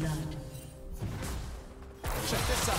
blood. Check this out.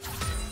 Yeah.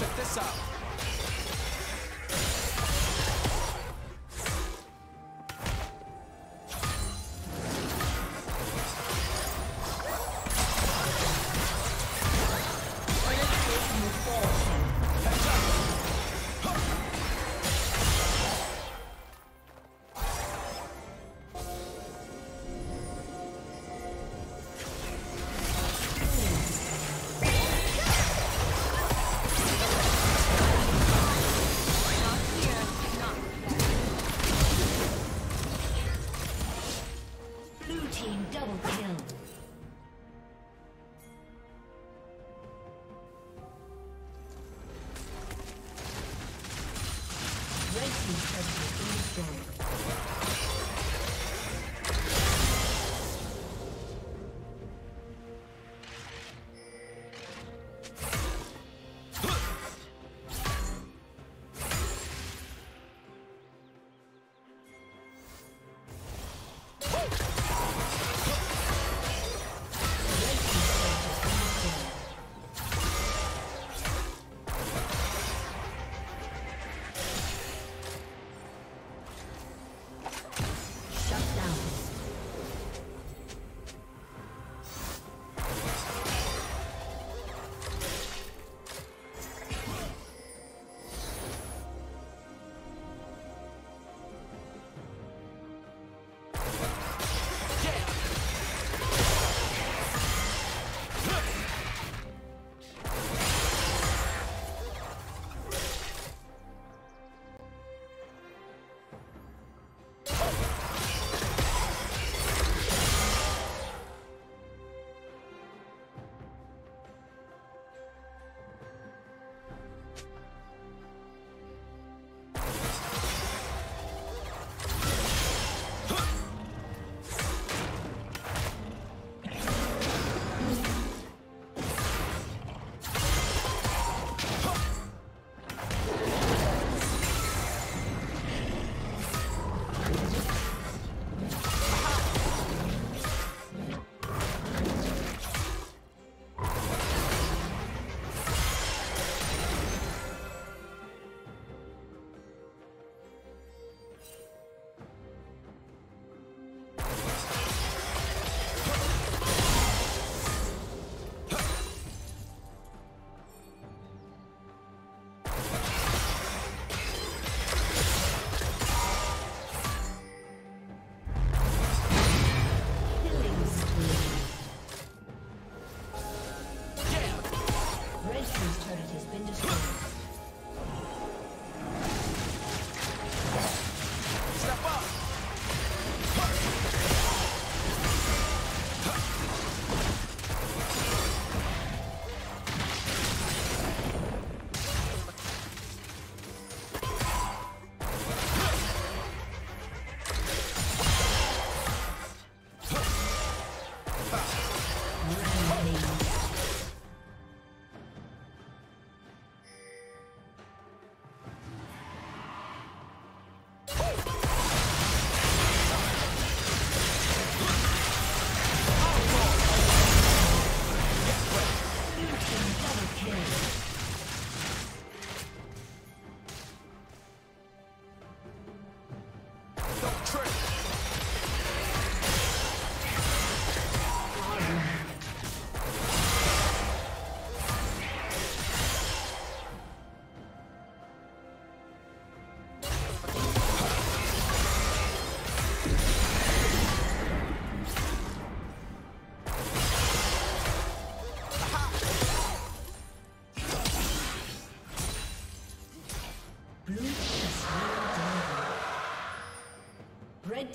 Check this out. Red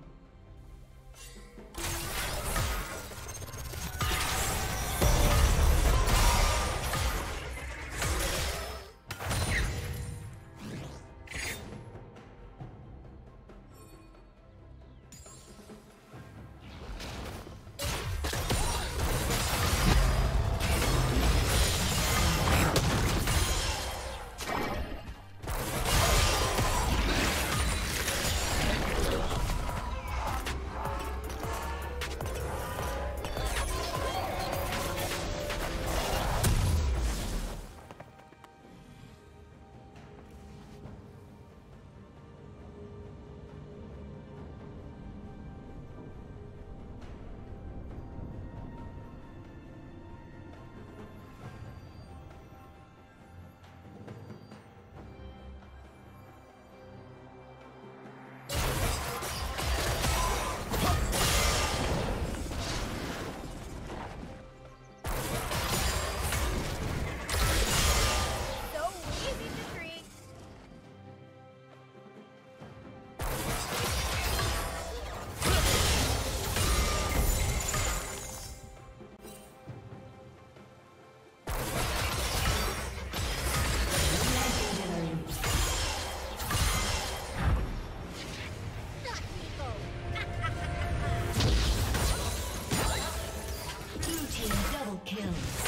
kills.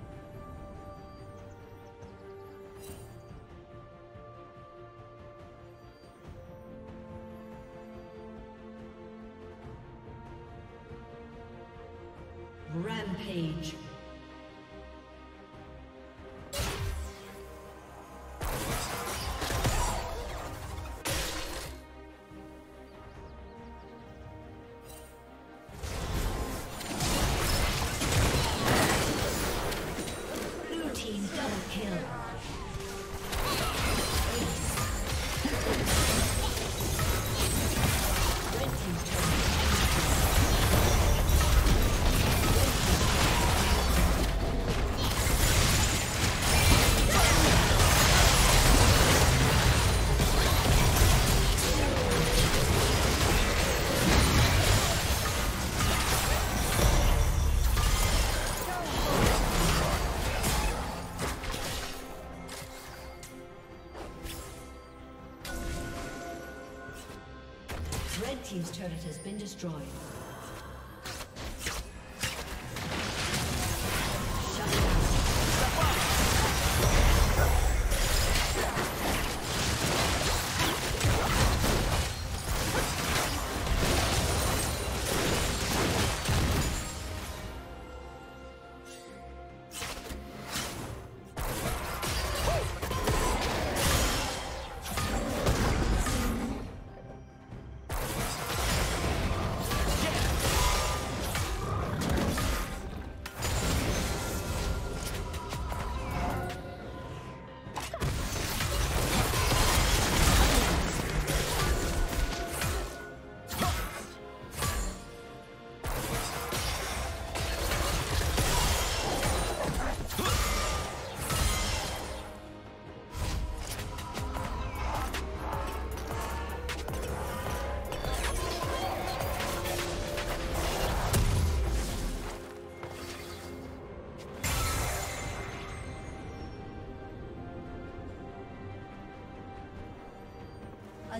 Rampage. Red Team's turret has been destroyed. A